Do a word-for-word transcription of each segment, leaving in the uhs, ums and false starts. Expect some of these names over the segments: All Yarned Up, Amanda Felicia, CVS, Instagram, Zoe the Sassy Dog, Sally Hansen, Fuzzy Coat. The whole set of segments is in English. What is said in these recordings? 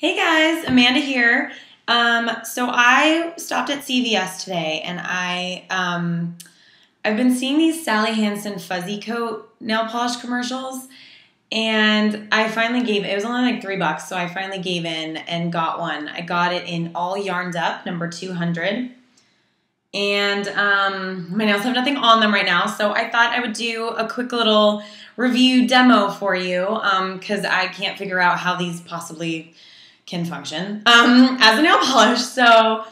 Hey guys, Amanda here. Um, so I stopped at C V S today, and I um, I've been seeing these Sally Hansen Fuzzy Coat nail polish commercials, and I finally gave it. It was only like three bucks, so I finally gave in and got one. I got it in All Yarned Up, number two hundred, and um, my nails have nothing on them right now, so I thought I would do a quick little review demo for you because um, I can't figure out how these possibly can function um, as a nail polish. So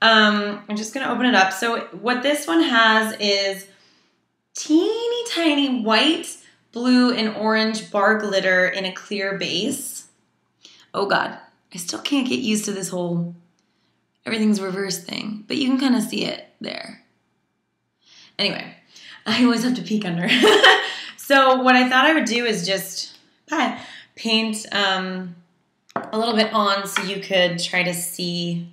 um, I'm just gonna open it up. So what this one has is teeny tiny white, blue, and orange bar glitter in a clear base. Oh God, I still can't get used to this whole everything's reversed thing, but you can kind of see it there. Anyway, I always have to peek under. So what I thought I would do is just bye, paint um, a little bit on so you could try to see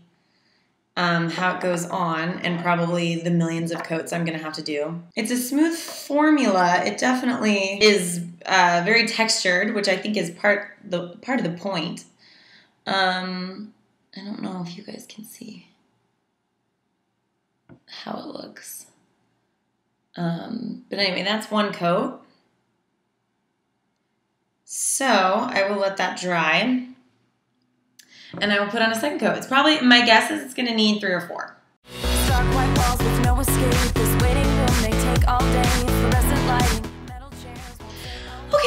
um, how it goes on, and probably the millions of coats I'm gonna have to do. It's a smooth formula. It definitely is uh, very textured, which I think is part the part of the point. Um, I don't know if you guys can see how it looks. Um, but anyway, that's one coat. So I will let that dry, and I will put on a second coat. It's probably, my guess is it's going to need three or four. Okay,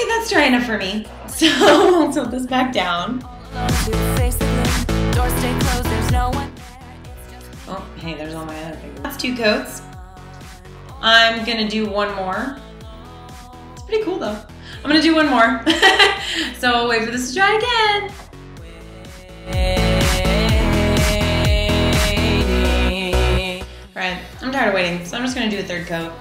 that's dry enough for me. So I'll tilt this back down. Oh, hey, there's all my other things. That's two coats. I'm going to do one more. It's pretty cool though. I'm going to do one more. So I'll wait for this to dry again. Alright, I'm tired of waiting, so I'm just going to do a third coat.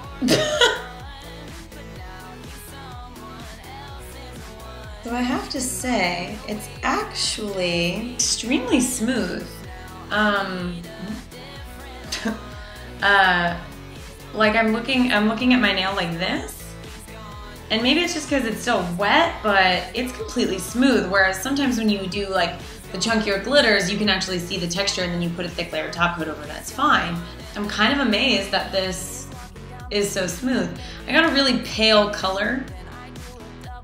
So I have to say, it's actually extremely smooth. Um, uh, like I'm looking, I'm looking at my nail like this, and maybe it's just because it's still wet, but it's completely smooth, whereas sometimes when you do like the chunkier glitters, you can actually see the texture, and then you put a thick layer top coat over it, that's fine. I'm kind of amazed that this is so smooth. I got a really pale color,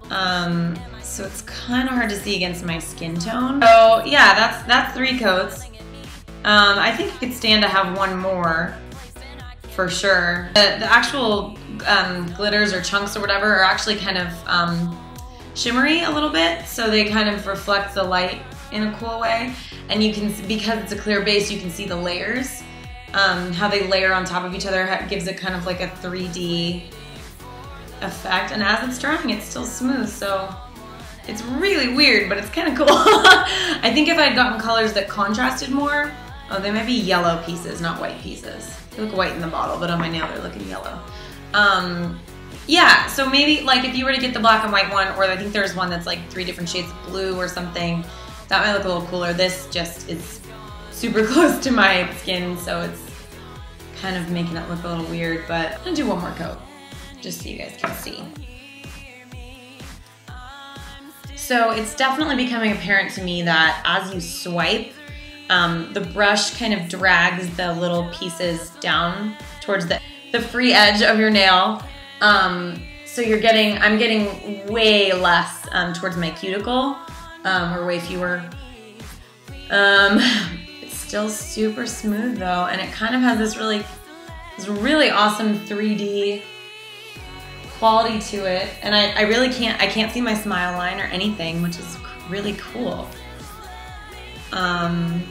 um, so it's kind of hard to see against my skin tone. So yeah, that's, that's three coats. Um, I think it could stand to have one more for sure. The, the actual um, glitters or chunks or whatever are actually kind of um, shimmery a little bit, so they kind of reflect the light in a cool way, and you can, because it's a clear base, you can see the layers, um, how they layer on top of each other. It gives it kind of like a three D effect, and as it's drying, it's still smooth, so it's really weird, but it's kind of cool. I think if I had gotten colors that contrasted more, oh, they might be yellow pieces, not white pieces. They look white in the bottle, but on my nail, they're looking yellow. Um, yeah, so maybe like if you were to get the black and white one, or I think there's one that's like three different shades of blue or something, that might look a little cooler. This just is super close to my skin, so it's kind of making it look a little weird, but I'm gonna do one more coat just so you guys can see. So it's definitely becoming apparent to me that as you swipe, um, the brush kind of drags the little pieces down towards the, the free edge of your nail. Um, so you're getting, I'm getting way less um, towards my cuticle. Um, or way fewer. Um, it's still super smooth though, and it kind of has this really, this really awesome three D quality to it. And I, I really can't, I can't see my smile line or anything, which is really cool. Um,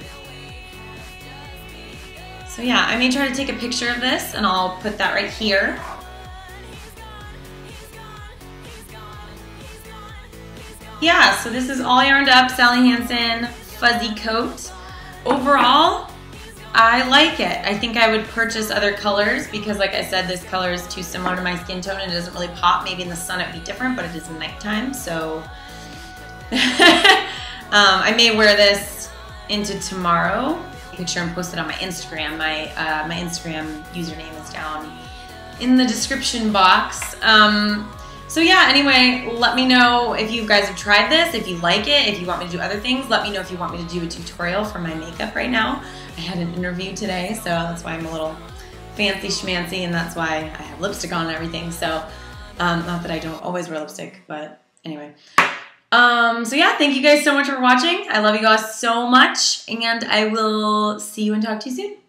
so yeah, I may try to take a picture of this, and I'll put that right here. Yeah, so this is All Yarned Up, Sally Hansen Fuzzy Coat. Overall, I like it. I think I would purchase other colors because, like I said, this color is too similar to my skin tone and it doesn't really pop. Maybe in the sun it'd be different, but it is nighttime, so um, I may wear this into tomorrow. Picture and post it on my Instagram. My uh, my Instagram username is down in the description box. Um, So yeah, anyway, let me know if you guys have tried this, if you like it, if you want me to do other things. Let me know if you want me to do a tutorial for my makeup right now. I had an interview today, so that's why I'm a little fancy schmancy, and that's why I have lipstick on and everything. So um, not that I don't always wear lipstick, but anyway. Um, so yeah, thank you guys so much for watching. I love you guys so much, and I will see you and talk to you soon.